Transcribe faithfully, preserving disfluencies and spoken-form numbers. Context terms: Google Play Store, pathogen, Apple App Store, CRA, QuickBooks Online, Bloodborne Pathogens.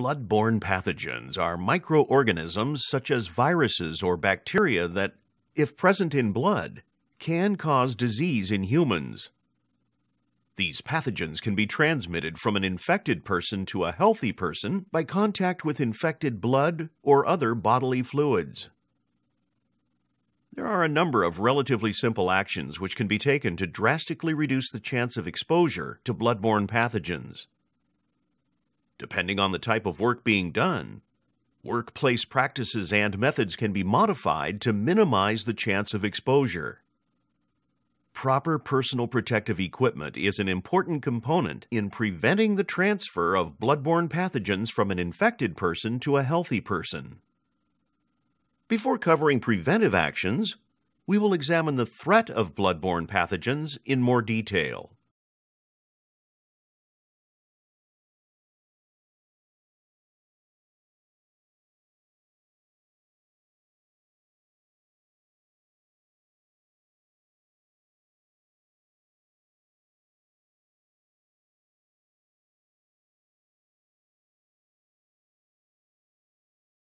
Bloodborne pathogens are microorganisms such as viruses or bacteria that, if present in blood, can cause disease in humans. These pathogens can be transmitted from an infected person to a healthy person by contact with infected blood or other bodily fluids. There are a number of relatively simple actions which can be taken to drastically reduce the chance of exposure to bloodborne pathogens. Depending on the type of work being done, workplace practices and methods can be modified to minimize the chance of exposure. Proper personal protective equipment is an important component in preventing the transfer of bloodborne pathogens from an infected person to a healthy person. Before covering preventive actions, we will examine the threat of bloodborne pathogens in more detail.